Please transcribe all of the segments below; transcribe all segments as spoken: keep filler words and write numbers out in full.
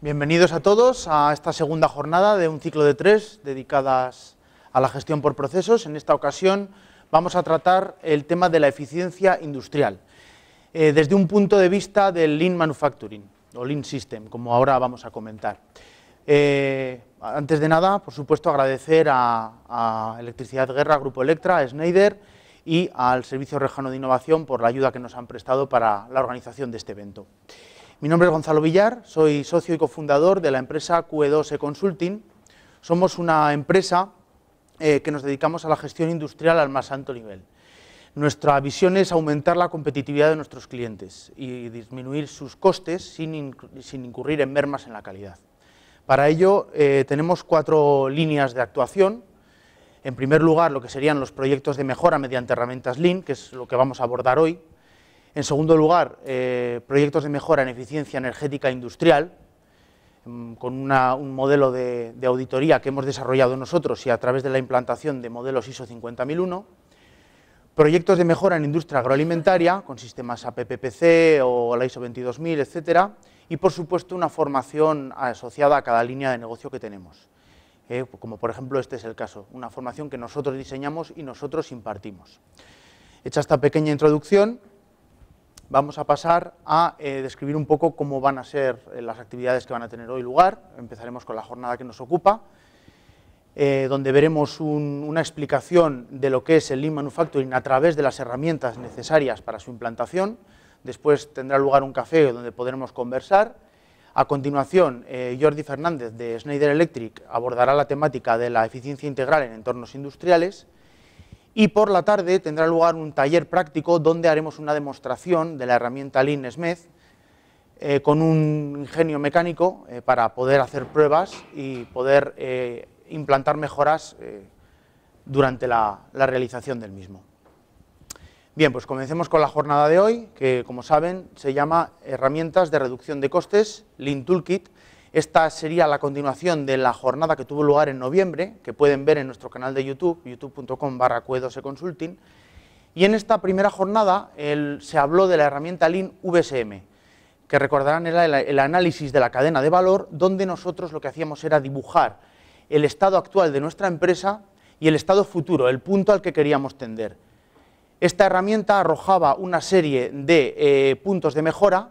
Bienvenidos a todos a esta segunda jornada de un ciclo de tres dedicadas a la gestión por procesos. En esta ocasión vamos a tratar el tema de la eficiencia industrial, eh, desde un punto de vista del Lean Manufacturing o Lean System, como ahora vamos a comentar. Eh, antes de nada, por supuesto, agradecer a, a Electricidad Guerra, Grupo Electra, a Schneider y al Servicio Regional de Innovación por la ayuda que nos han prestado para la organización de este evento. Mi nombre es Gonzalo Villar, soy socio y cofundador de la empresa Q E dos eConsulting. Somos una empresa eh, que nos dedicamos a la gestión industrial al más alto nivel. Nuestra visión es aumentar la competitividad de nuestros clientes y disminuir sus costes sin, sin incurrir en mermas en la calidad. Para ello eh, tenemos cuatro líneas de actuación. En primer lugar, lo que serían los proyectos de mejora mediante herramientas Lean, que es lo que vamos a abordar hoy. En segundo lugar, eh, proyectos de mejora en eficiencia energética industrial, con una, un modelo de, de auditoría que hemos desarrollado nosotros y a través de la implantación de modelos ISO cincuenta mil uno. Proyectos de mejora en industria agroalimentaria, con sistemas A P P C C o la ISO veintidós mil, etcétera. Y, por supuesto, una formación asociada a cada línea de negocio que tenemos. Eh, como por ejemplo este es el caso, una formación que nosotros diseñamos y nosotros impartimos. Hecha esta pequeña introducción, vamos a pasar a eh, describir un poco cómo van a ser eh, las actividades que van a tener hoy lugar. Empezaremos con la jornada que nos ocupa, eh, donde veremos un, una explicación de lo que es el Lean Manufacturing a través de las herramientas necesarias para su implantación. Después tendrá lugar un café donde podremos conversar. A continuación, eh, Jordi Fernández de Schneider Electric abordará la temática de la eficiencia integral en entornos industriales y por la tarde tendrá lugar un taller práctico donde haremos una demostración de la herramienta Lean S M E D eh, con un ingenio mecánico eh, para poder hacer pruebas y poder eh, implantar mejoras eh, durante la, la realización del mismo. Bien, pues comencemos con la jornada de hoy, que como saben se llama Herramientas de Reducción de Costes, Lean Toolkit. Esta sería la continuación de la jornada que tuvo lugar en noviembre, que pueden ver en nuestro canal de YouTube, youtube punto com barra Q E dos eConsulting. Y en esta primera jornada el, se habló de la herramienta Lean V S M, que recordarán era el, el análisis de la cadena de valor, donde nosotros lo que hacíamos era dibujar el estado actual de nuestra empresa y el estado futuro, el punto al que queríamos tender. Esta herramienta arrojaba una serie de eh, puntos de mejora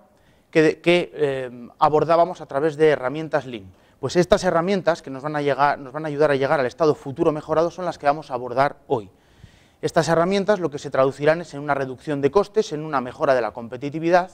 que, que eh, abordábamos a través de herramientas Lean. Pues estas herramientas que nos van, a llegar, nos van a ayudar a llegar al estado futuro mejorado son las que vamos a abordar hoy. Estas herramientas lo que se traducirán es en una reducción de costes, en una mejora de la competitividad